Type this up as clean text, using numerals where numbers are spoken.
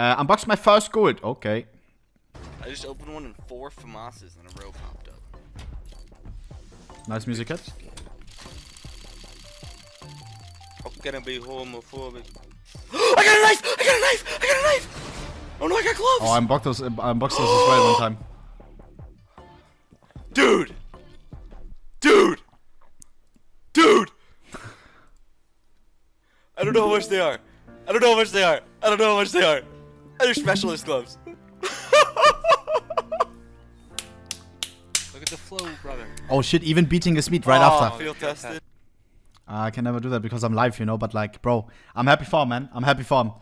Unbox my first gold. Okay. I just opened one and 4 Famases in a row popped up. Nice music hit. I'm gonna be homophobic. I got a knife! I got a knife! I got a knife! Oh no, I got gloves! Oh, I unboxed those as well one time. Dude! Dude! Dude! I don't know how much they are. I don't know how much they are. I don't know how much they are. They're specialist gloves. Look at the flow, brother. Oh shit, even beating his meat right after. Feel tested. I can never do that because I'm live, you know, but like, bro, I'm happy for him, man. I'm happy for him.